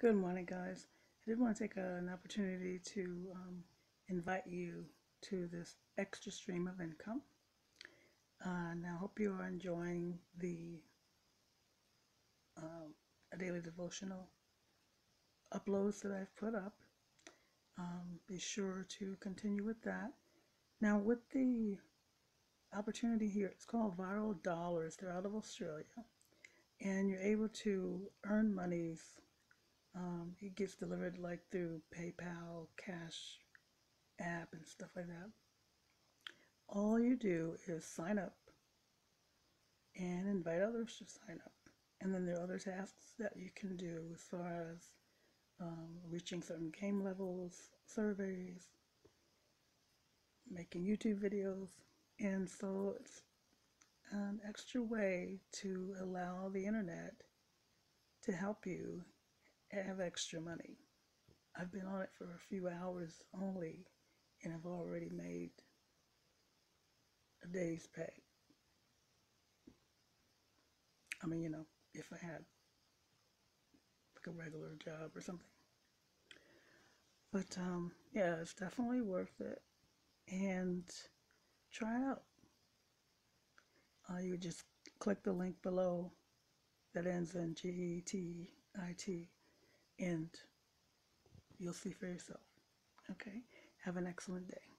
Good morning, guys. I did want to take an opportunity to invite you to this extra stream of income. And I hope you are enjoying the daily devotional uploads that I've put up. Be sure to continue with that. Now, with the opportunity here, it's called Viral Dollars. They're out of Australia, and you're able to earn monies. It gets delivered like through PayPal, Cash App, and stuff like that. All you do is sign up and invite others to sign up. And then there are other tasks that you can do as far as reaching certain game levels, surveys, making YouTube videos. And so it's an extra way to allow the internet to help you have extra money. I've been on it for a few hours only, and I've already made a day's pay. I mean, you know, if I had like a regular job or something. But yeah, it's definitely worth it. And try it out. You just click the link below that ends in GETIT. And you'll see for yourself. Okay? Have an excellent day.